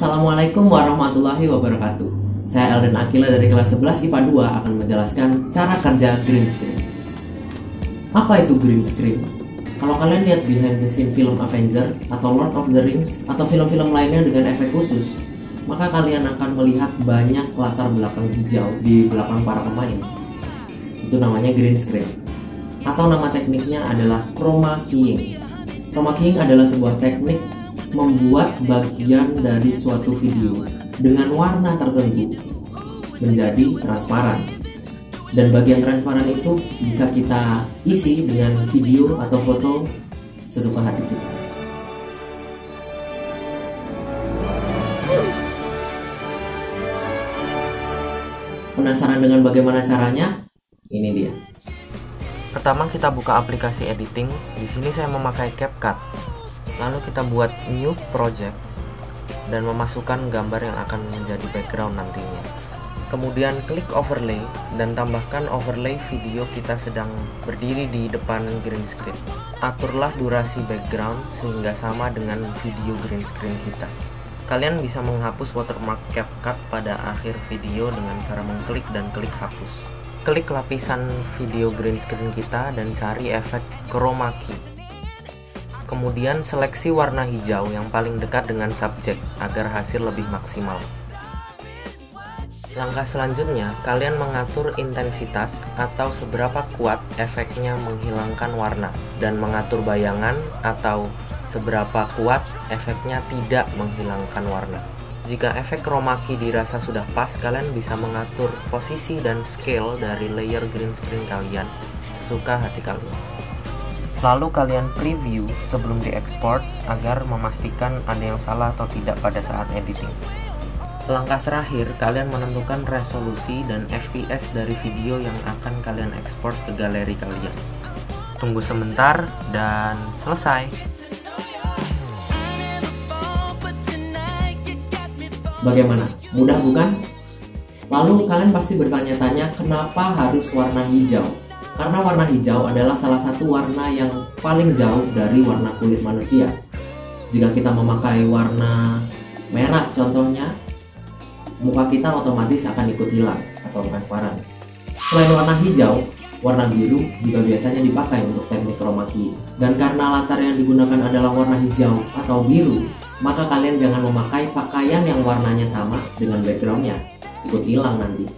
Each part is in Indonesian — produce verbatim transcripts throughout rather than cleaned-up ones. Assalamualaikum warahmatullahi wabarakatuh. Saya Elden Akila dari kelas sebelas I P A dua akan menjelaskan cara kerja green screen. Apa itu green screen? Kalau kalian lihat behind the scene film Avenger atau Lord of the Rings atau film-film lainnya dengan efek khusus, maka kalian akan melihat banyak latar belakang hijau di belakang para pemain. Itu namanya green screen. Atau nama tekniknya adalah chroma keying. Chroma keying adalah sebuah teknik membuat bagian dari suatu video dengan warna tertentu menjadi transparan, dan bagian transparan itu bisa kita isi dengan video atau foto sesuka hati kita. Penasaran dengan bagaimana caranya? Ini dia. Pertama kita buka aplikasi editing. Di sini saya memakai CapCut. Lalu kita buat new project dan memasukkan gambar yang akan menjadi background nantinya. Kemudian klik overlay dan tambahkan overlay video kita sedang berdiri di depan green screen. Aturlah durasi background sehingga sama dengan video green screen kita. Kalian bisa menghapus watermark CapCut pada akhir video dengan cara mengklik dan klik hapus. Klik lapisan video green screen kita dan cari efek chroma key. Kemudian seleksi warna hijau yang paling dekat dengan subjek agar hasil lebih maksimal. Langkah selanjutnya, kalian mengatur intensitas atau seberapa kuat efeknya menghilangkan warna, dan mengatur bayangan atau seberapa kuat efeknya tidak menghilangkan warna. Jika efek chroma key dirasa sudah pas, kalian bisa mengatur posisi dan scale dari layer green screen kalian sesuka hati kalian. Lalu kalian preview sebelum diekspor agar memastikan ada yang salah atau tidak pada saat editing. Langkah terakhir, kalian menentukan resolusi dan F P S dari video yang akan kalian ekspor ke galeri kalian. Tunggu sebentar dan selesai. Bagaimana? Mudah bukan? Lalu kalian pasti bertanya-tanya kenapa harus warna hijau? Karena warna hijau adalah salah satu warna yang paling jauh dari warna kulit manusia. Jika kita memakai warna merah contohnya, muka kita otomatis akan ikut hilang atau transparan. Selain warna hijau, warna biru juga biasanya dipakai untuk teknik chroma key. Dan karena latar yang digunakan adalah warna hijau atau biru, maka kalian jangan memakai pakaian yang warnanya sama dengan backgroundnya, ikut hilang nanti.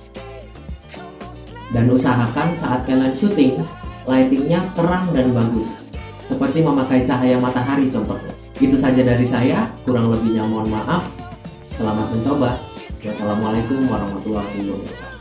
Dan usahakan saat kalian syuting, lightingnya terang dan bagus, seperti memakai cahaya matahari contohnya. Itu saja dari saya, kurang lebihnya mohon maaf. Selamat mencoba. Wassalamualaikum warahmatullahi wabarakatuh.